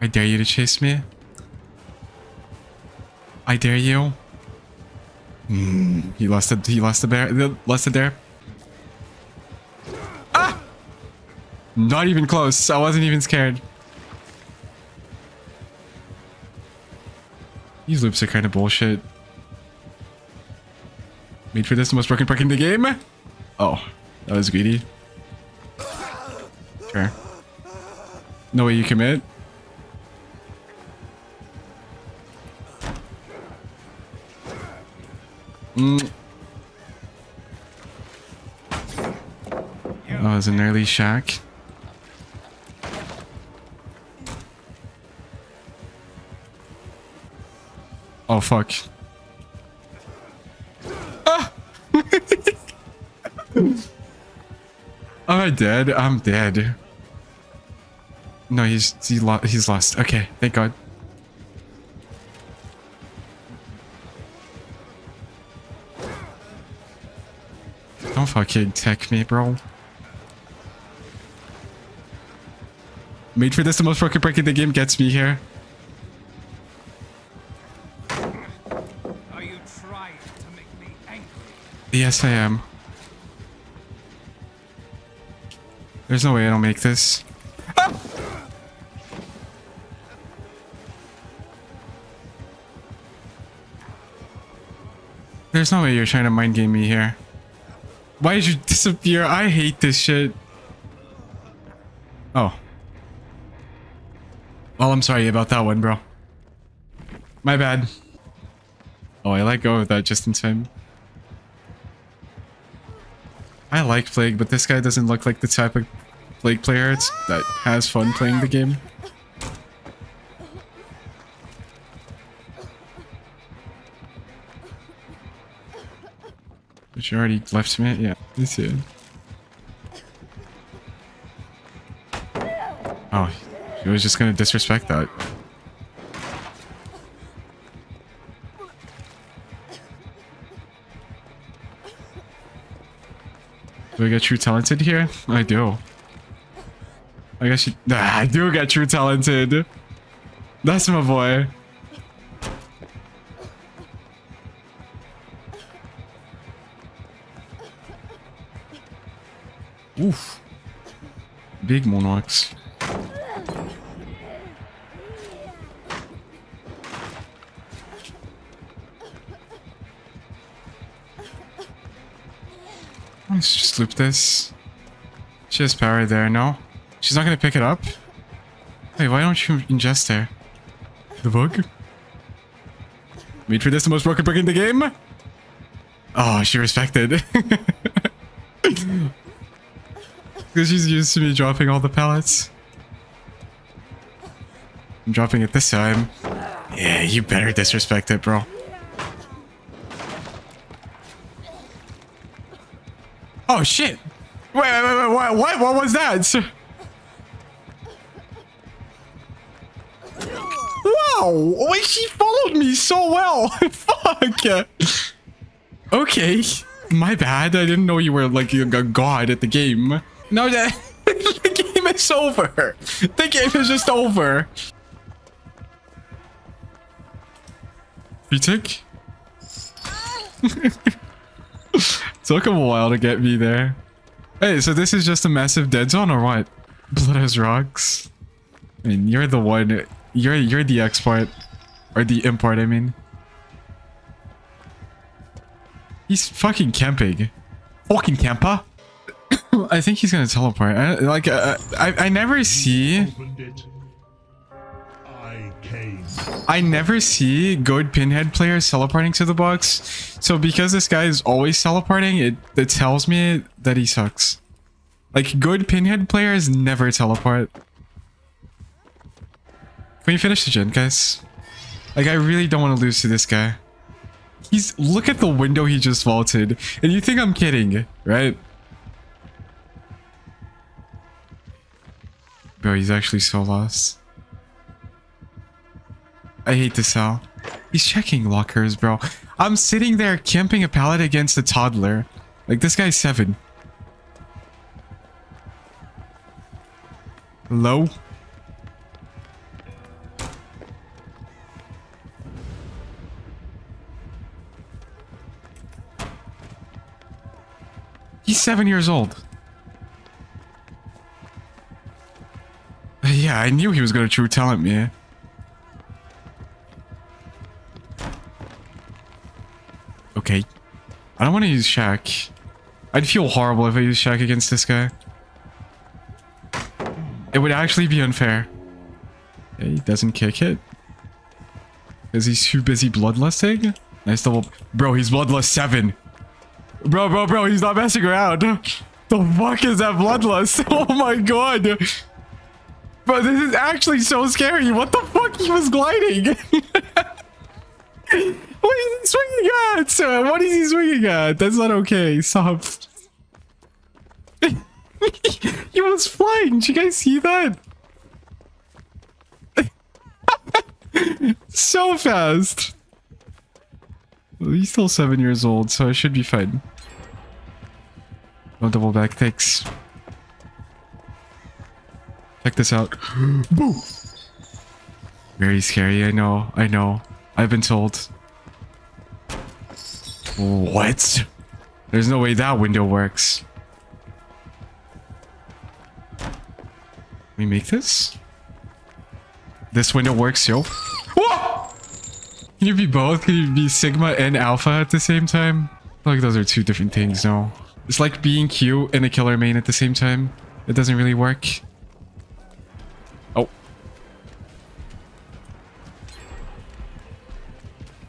I dare you to chase me. I dare you. He lost the bear. Ah! Not even close. I wasn't even scared. These loops are kind of bullshit. Made for this, the most broken park in the game? Oh, that was greedy. Sure. No way you commit. Mm. Oh, it was an early shack. Oh, fuck. Ah! Am I dead? I'm dead. No, he's lost. Okay, thank God. Don't fucking tech me, bro. Made for this, the most broken break in the game gets me here. Yes, I am. There's no way I don't make this. Ah! There's no way you're trying to mind game me here. Why did you disappear? I hate this shit. Oh. Well, I'm sorry about that one, bro. My bad. Oh, I let go of that just in time. I like Plague, but this guy doesn't look like the type of Plague player that has fun playing the game. But you already left me? Yeah, me too. Oh, he was just gonna disrespect that. Do I get true talented here? I do. I guess you... Ah, I do get true talented. That's my boy. Oof. Big monarchs. Let's just loop this. She has power there, no? She's not gonna pick it up? Wait, why don't you ingest there? The bug? Made for this, the most broken brick in the game? Oh, she respected. Because she's used to me dropping all the pallets. I'm dropping it this time. Yeah, you better disrespect it, bro. Oh shit! Wait, what was that? Wow! Wait, she followed me so well! Fuck! Okay. My bad, I didn't know you were like a god at the game. Now that the game is over! The game is just over! You tick? Took a while to get me there. Hey, so this is just a massive dead zone or what? Blood as rocks. I mean, you're the one. You're the export. Or the import, I mean. He's fucking camping. Fucking camper. I think he's gonna teleport. I never see... I never see good pinhead players teleporting to the box, so because this guy is always teleporting, it tells me that he sucks. Like, good pinhead players never teleport. Can we finish the gen, guys? Like, I really don't want to lose to this guy. He's... Look at the window he just vaulted, and you think I'm kidding, right? Bro, he's actually so lost. I hate this hell. He's checking lockers, bro. I'm sitting there camping a pallet against a toddler. Like, this guy's 7. Hello? He's 7 years old. Yeah, I knew he was gonna true talent me. Yeah. Okay. I don't want to use Shaq. I'd feel horrible if I used Shaq against this guy. It would actually be unfair. Yeah, he doesn't kick it. Is he too busy bloodlusting? Nice double. Bro, he's bloodlust 7. Bro, he's not messing around. The fuck is that bloodlust? Oh my god. Bro, this is actually so scary. What the fuck? He was gliding. What is he swinging at, sir? What is he swinging at? That's not okay. Stop. He was flying. Did you guys see that? So fast. Well, he's still 7 years old, so I should be fine. No double back. Thanks. Check this out. Boom. Very scary. I know. I've been told. What? There's no way that window works. We make this? This window works, yo. Whoa! Can you be both? Can you be Sigma and Alpha at the same time? I feel like those are two different things, no? It's like being Q and a killer main at the same time. It doesn't really work. Oh.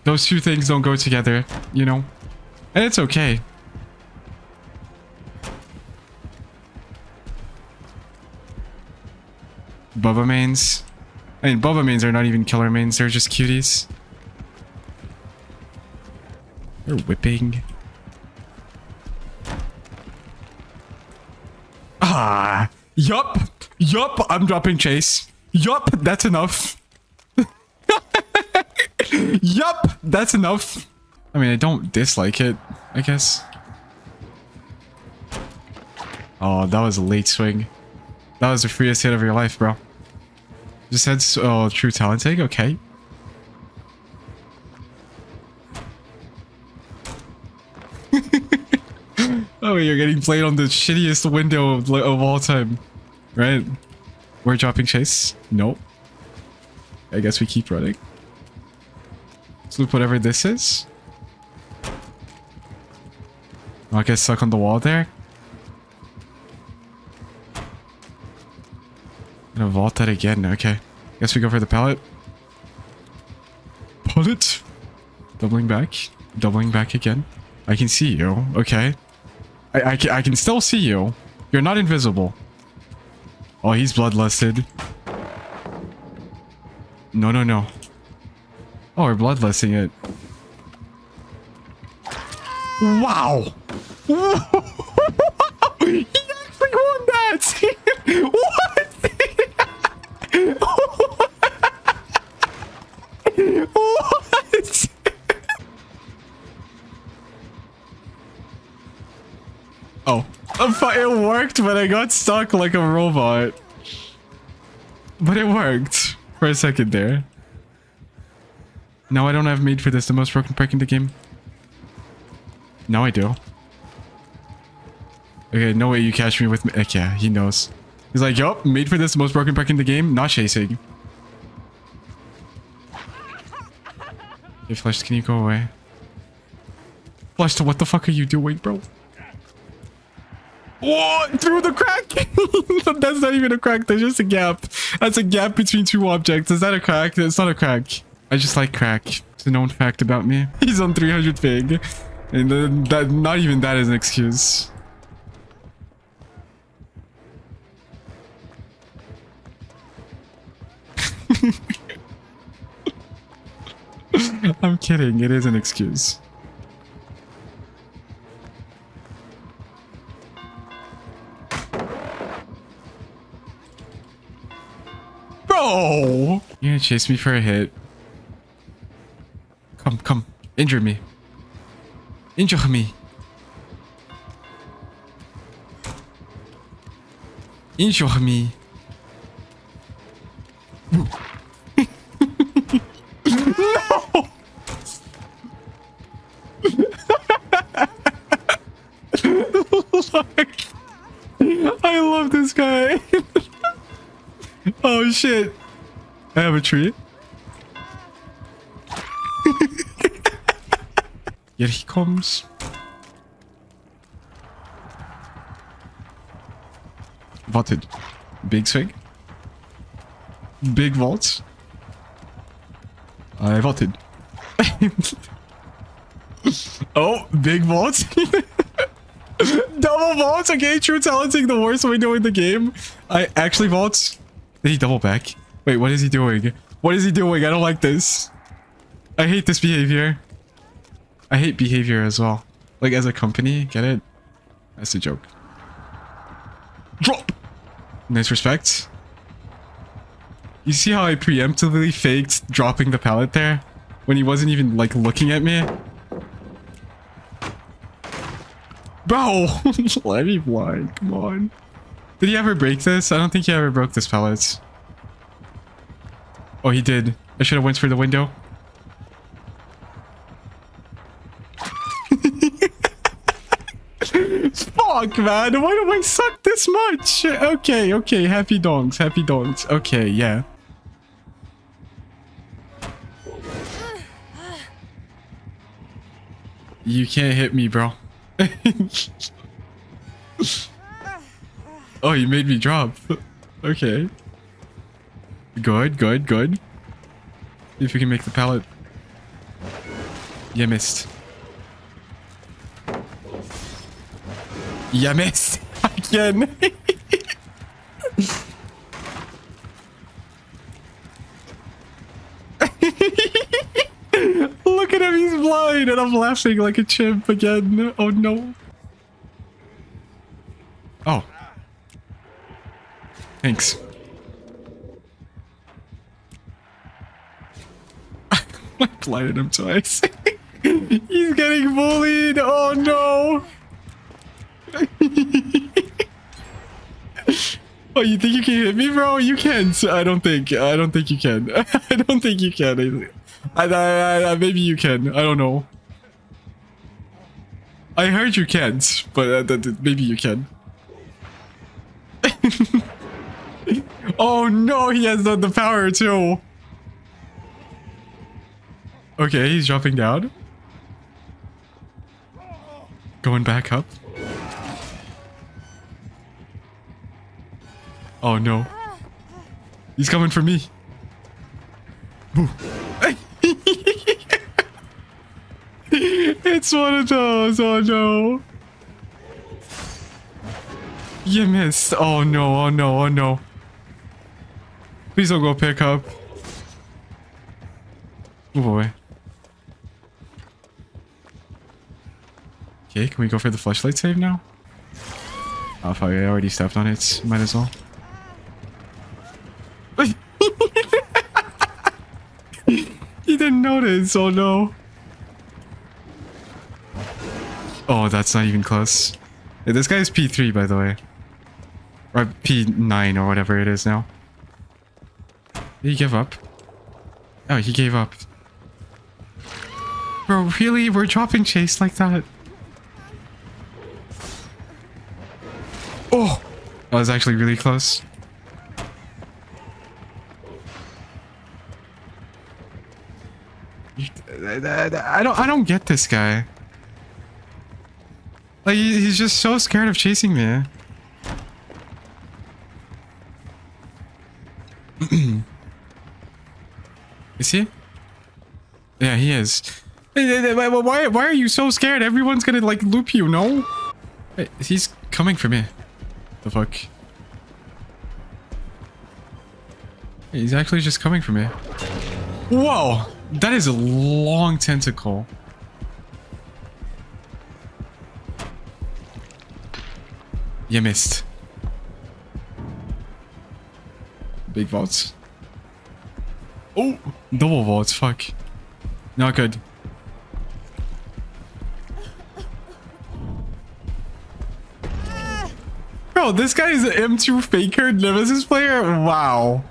Those two things don't go together, you know? And it's okay. Bubba mains. I mean, Bubba mains are not even killer mains, they're just cuties. They're whipping. Ah! Yup! I'm dropping chase. Yup! That's enough. Yup! That's enough. I mean, I don't dislike it, I guess. Oh, that was a late swing. That was the freest hit of your life, bro. Just had true talent take, okay. Oh, you're getting played on the shittiest window of all time, right? We're dropping chase. Nope. I guess we keep running. Let's loop whatever this is. I'll get stuck on the wall there. Gonna vault that again. Okay. Guess we go for the pallet. Pallet. Doubling back. Doubling back again. I can see you. Okay. I can still see you. You're not invisible. Oh, he's bloodlusted. No. Oh, we're bloodlusting it. Wow. He actually won that. What? What? What? Oh, it worked, but I got stuck like a robot. But it worked for a second there. No, I don't have meat for this. The most broken perk in the game. Now I do. Okay, no way you catch me with me. Heck yeah, he knows. He's like, yup, made for this, most broken perk in the game, not chasing. Hey, Flush, can you go away? Flush, what the fuck are you doing, bro? Oh, through the crack! That's not even a crack, that's just a gap. That's a gap between two objects. Is that a crack? It's not a crack. I just like crack. It's a known fact about me. He's on 300 ping. And then that, not even that is an excuse. I'm kidding, it is an excuse. Bro! You're gonna chase me for a hit. Come. Injure me. Injure me. Injure me. No! Oh shit! I have a treat. Here he comes. Wartet. Big swing. Big vaults. I wartet. Oh, big vaults. Double vaults. Okay, true talenting the worst window in the game. I actually vaults. Did he double back? Wait, what is he doing? What is he doing? I don't like this. I hate this behavior. I hate behavior as well. Like as a company, get it? That's a joke. Drop. Nice respect. You see how I preemptively faked dropping the pallet there? When he wasn't even like looking at me? Bro! Let me blind, come on. Did he ever break this? I don't think he ever broke this pallet. Oh, he did. I should have went for the window. Fuck, man. Why do I suck this much? Okay, okay. Happy dongs. Happy dongs. Okay, yeah. You can't hit me, bro. Oh, you made me drop. Okay. Good, good, good. See if we can make the pallet. Yeah, missed. Yeah, missed. Again. Look at him, he's blind, and I'm laughing like a chimp again. Oh no. Oh. Thanks. I blinded him twice. He's getting bullied. Oh no. Oh, you think you can hit me, bro? You can't. I don't think you can. I don't think you can. Maybe you can. I don't know. I heard you can't, but maybe you can. Oh no, he has the power too. Okay, he's dropping down. Going back up. Oh no. He's coming for me. Boo. It's one of those. Oh no. You missed. Oh no. Oh no. Oh no. Please don't go pick up. Move away. Okay, can we go for the flashlight save now? Oh fuck, I already stepped on it. Might as well. He didn't notice. Oh no. Oh, that's not even close. Yeah, this guy's P3, by the way. Or P9 or whatever it is now. Did he give up? Oh, he gave up. Bro, really? We're dropping chase like that? Oh! That was actually really close. I don't get this guy. Like, he's just so scared of chasing me. Is he? Yeah, he is. Why are you so scared? Everyone's gonna, like, loop you, no? Wait, he's coming for me. The fuck? He's actually just coming for me. Whoa! That is a long tentacle. You missed. Big vaults. Oh! Double vaults, fuck. Not good. Bro, this guy is an M2 faker nemesis player? Wow.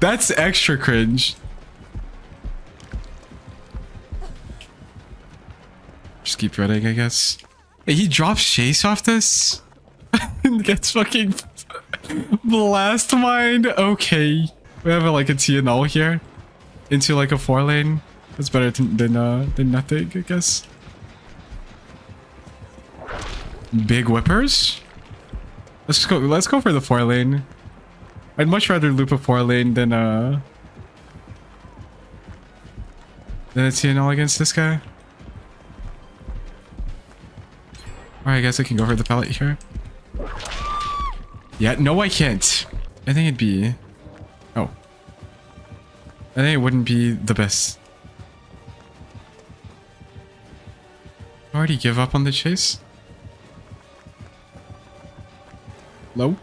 That's extra cringe. Just keep running, I guess. Hey, he drops chase off this? And gets fucking... Blast Mind. Okay. We have like a TNL here. Into like a 4-lane. That's better than nothing, I guess. Big Whippers? Let's go for the 4-lane. I'd much rather loop a 4-lane than a TNL against this guy. Alright, I guess I can go for the pallet here. Yeah, no I can't. I think it'd be... Oh. I think it wouldn't be the best. I already give up on the chase. Low.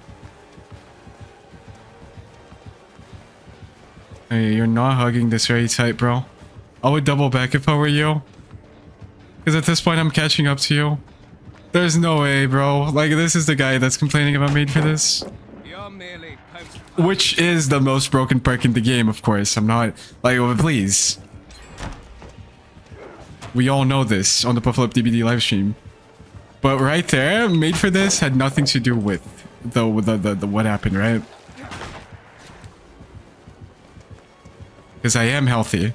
Hey, you're not hugging this very tight, bro. I would double back if I were you. Because at this point, I'm catching up to you. There's no way, bro. Like, this is the guy that's complaining about made for this. Which is the most broken perk in the game, of course. I'm not... Like, please. We all know this on the PuffalopeDBD livestream. But right there, made for this had nothing to do with the what happened, right? Because I am healthy.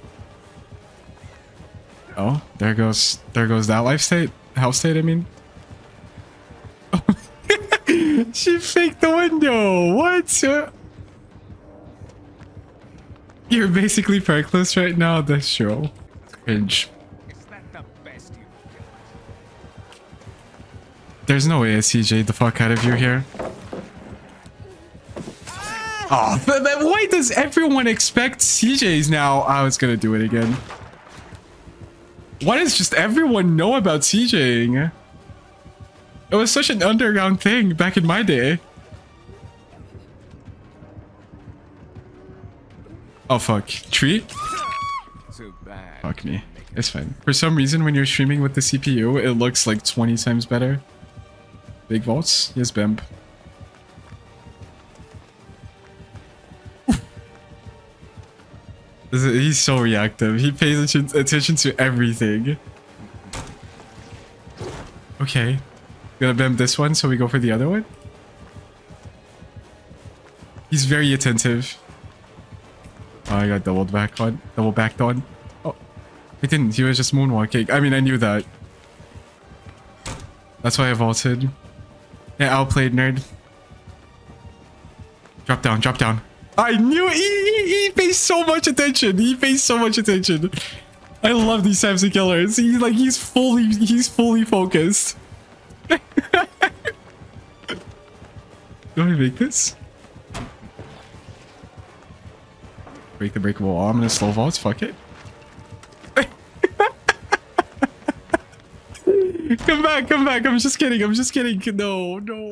Oh, there goes that life state. Health state, I mean. Oh. She faked the window. What? You're basically perkless right now, this show. Cringe. There's no way I CJ'd the fuck out of you here. Oh, but why does everyone expect CJs now? I was gonna do it again. Why does just everyone know about CJing? It was such an underground thing back in my day. Oh, fuck. Tree? Too bad. Fuck me. It's fine. For some reason, when you're streaming with the CPU, it looks like 20 times better. Big vaults? Yes, Bamb. He's so reactive. He pays attention to everything. Okay. Gonna Bamb this one, so we go for the other one. He's very attentive. Oh, I got double backed on. Oh, I didn't. He was just moonwalking. I mean, I knew that. That's why I vaulted. Yeah, outplayed, nerd. Drop down, drop down. I knew he pays so much attention. He pays so much attention. I love these types of killers. He's like, he's fully focused. Do I make this? Break the breakable wall. I'm gonna slow vault. Fuck it. Come back, come back. I'm just kidding. No, no.